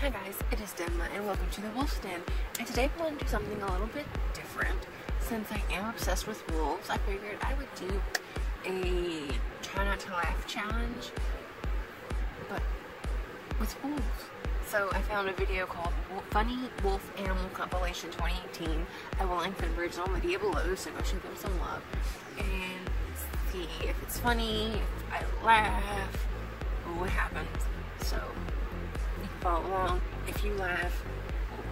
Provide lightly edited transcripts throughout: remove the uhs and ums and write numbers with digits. Hi guys, it is Denma and welcome to the Wolf's Den, and today I want to do something a little bit different. Since I am obsessed with wolves, I figured I would do a try not to laugh challenge, but with wolves. So I found a video called Funny Wolf Animal Compilation 2018. I will link the original video below, so go show them some love and see if it's funny, if I laugh, or what happens. So you can follow along. If you laugh,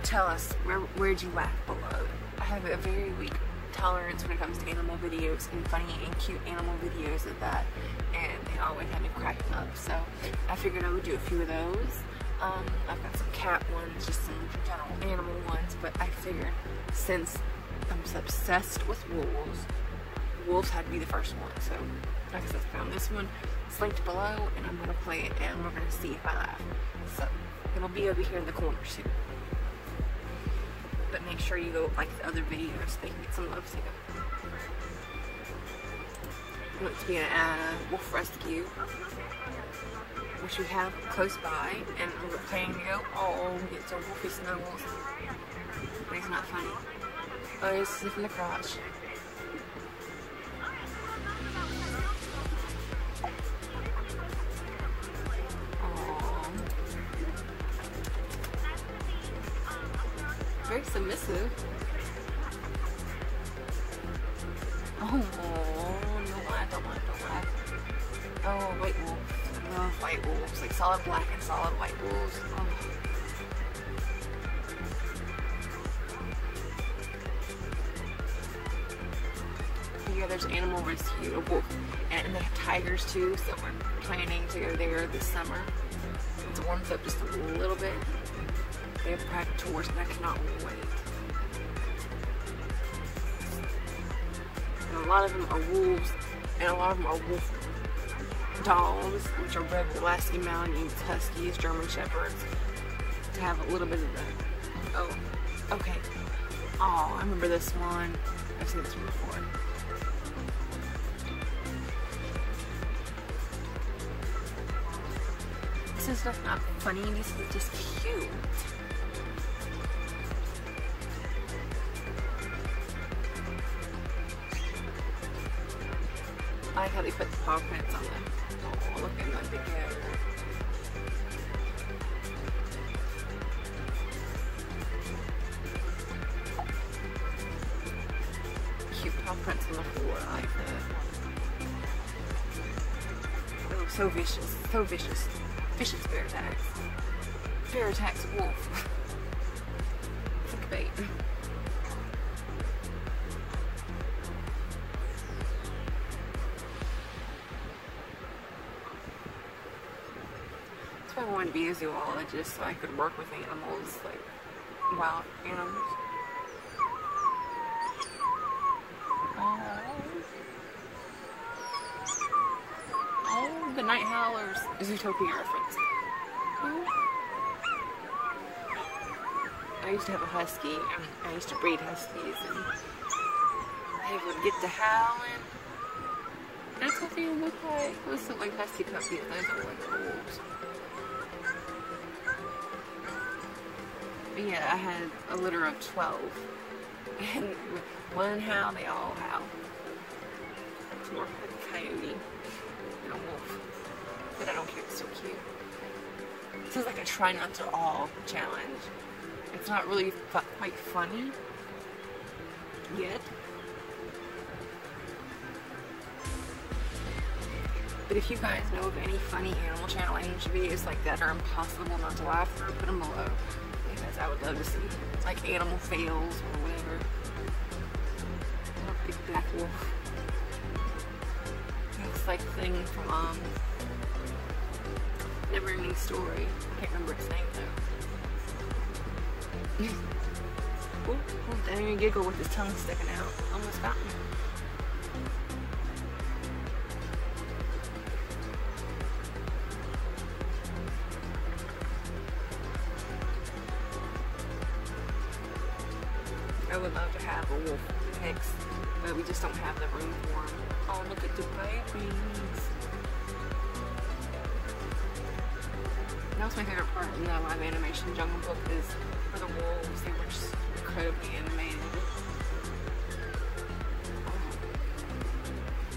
tell us where'd you laugh below. I have a very weak tolerance when it comes to animal videos, and funny and cute animal videos of that, and they always have me cracking up. So I figured I would do a few of those. I've got some cat ones, just some general animal ones, but I figured since I'm obsessed with wolves had to be the first one. So I guess I found this one. It's linked below, and I'm gonna play it, and we're gonna see if I laugh. So it'll be over here in the corner soon. But make sure you go like the other videos so they can get some love too. I want to be at a wolf rescue, which we have close by, and we're planning to go. Oh, it's a wolfy snuggles, but it's not funny. Oh, it's sniffing the crotch. Very submissive. Oh, no, I don't want to laugh. Oh, white wolf. I love white wolves. Like solid black and solid white wolves. Oh. Yeah, there's animal rescue, a wolf. And they have tigers too, so we're planning to go there this summer. It warms up just a little bit. They have private tours, and I cannot wait. And a lot of them are wolves, and a lot of them are wolf dogs, which are red Alaskan Malamutes, Huskies, German Shepherds, to have a little bit of that. Oh, okay. Oh, I remember this one. I've seen this one before. This stuff's not funny, this is just cute. I like how they put the paw prints on them. Oh, look at that big hair. Cute paw prints on the floor, I like that. Oh, so vicious, so vicious. Vicious bear attacks. Bear attacks wolf. Think bait. That's why I wanted to be a zoologist, so I could work with animals, like wild animals. The Night Howlers, Zootopia reference. I used to have a husky. I used to breed huskies, and they would get to howling. That's what they look like. It was something like husky puppies. Those are like wolves. But yeah, I had a litter of 12, and one howl, they all howl. It's more like a coyote. A wolf, but I don't care, it's so cute. This is like a try not to all challenge. It's not really quite funny yet, but if you guys know of any funny animal challenge videos like that are impossible not to laugh through, put them below, because I would love to see like animal fails or whatever. Big black wolf. Like thing from Never Ending Story. I can't remember its name though. Ooh, ooh, didn't even giggle with his tongue sticking out. Almost got me. I would love to have a wolf mix, but we just don't have the room for him. Oh, look at the babies. That was That's my favorite part in the live animation Jungle Book is for the wolves. They were just incredibly animated.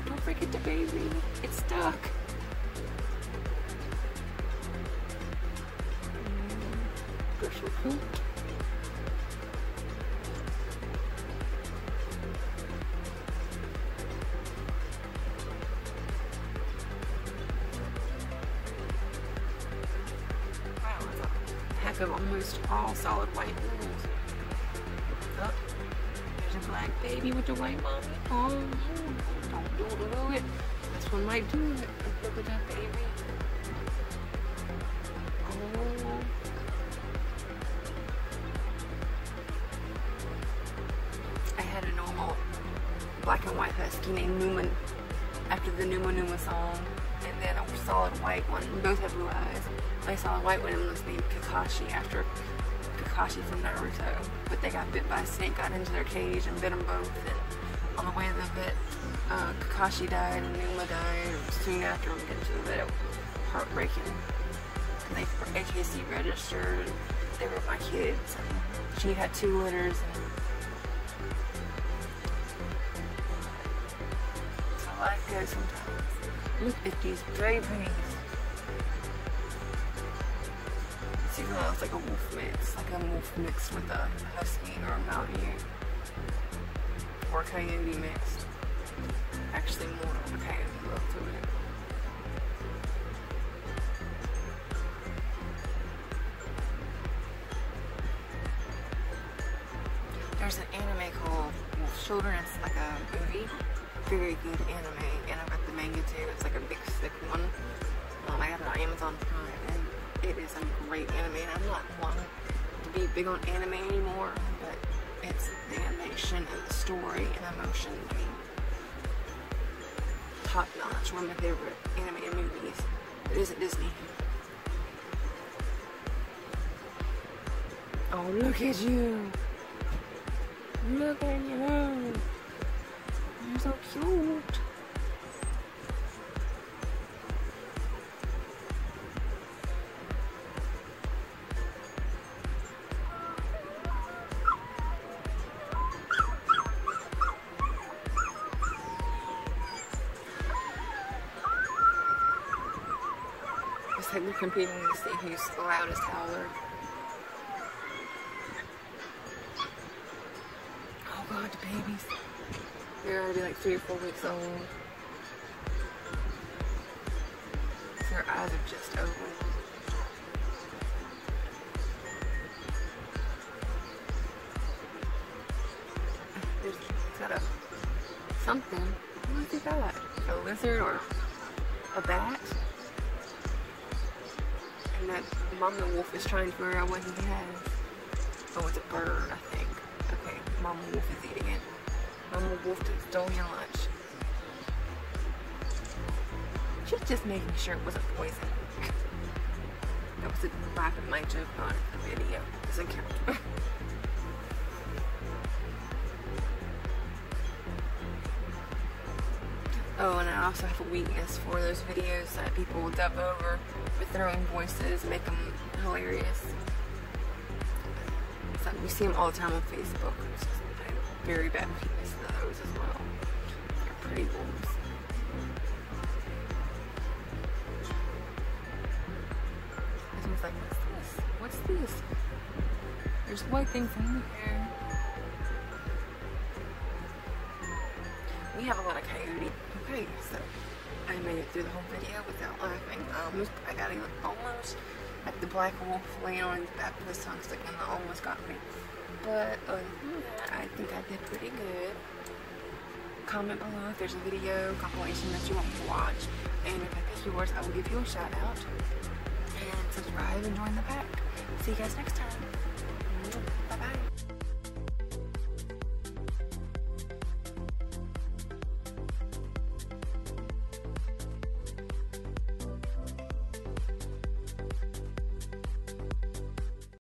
Don't forget the baby. It's stuck. Brush your feet. Of almost all solid white wolves. Oh, there's a black baby with the white mommy. Oh, don't do it. This one might do it. Look at that baby. Oh. I had a normal black and white husky named Numa after the Numa Numa song. And then a solid white one. Both have blue eyes. I saw a white one and was named Kakashi after Kakashi from Naruto. But they got bit by a snake, got into their cage and bit them both. And on the way to the vet, Kakashi died and Numa died soon after we got to the vet. It was heartbreaking. And they were AKC registered. They were my kids. And she had 2 litters. And so life goes sometimes. Look at these babies. It's like a wolf mix, with a husky or a malamute, or a coyote mixed. Actually, more of a coyote look to it. There's an anime called Wolf Children. It's like a movie, very good anime, and I've got the manga too. It's like a big thick one. I have it on Amazon Prime. It is a great anime, and I'm not one to be big on anime anymore, but it's the animation and the story and emotion. I mean, top notch, one of my favorite animated movies. It is at Disney. Oh, look at you! Look at you! You're so cute! We're competing to see who's the loudest howler. Oh god, the babies. They're already like 3 or 4 weeks old. Their eyes are just open. There's got a something. What is that? A lizard or a bat? And that Mama Wolf is trying to figure out what he has. Oh, it's a bird, I think. Okay, Mama Wolf is eating it. Mama Wolf just stole your lunch. She's just making sure it wasn't poison. That was a laugh at my joke, not the video. Doesn't count. Oh, and I also have a weakness for those videos that people will dub over with their own voices, make them hilarious. So we see them all the time on Facebook. It's just, I have a very bad weakness to those as well. They're pretty wolves. This one's like, what's this? What's this? There's white things in here. We have a lot of coyote. Okay, so I made it through the whole video without laughing. I got it almost at the black wolf laying on his back with his tongue sticking, and that almost got me. But I think I did pretty good. Comment below if there's a video compilation that you want to watch, and if I pick yours, I will give you a shout out. And subscribe and join the pack. See you guys next time.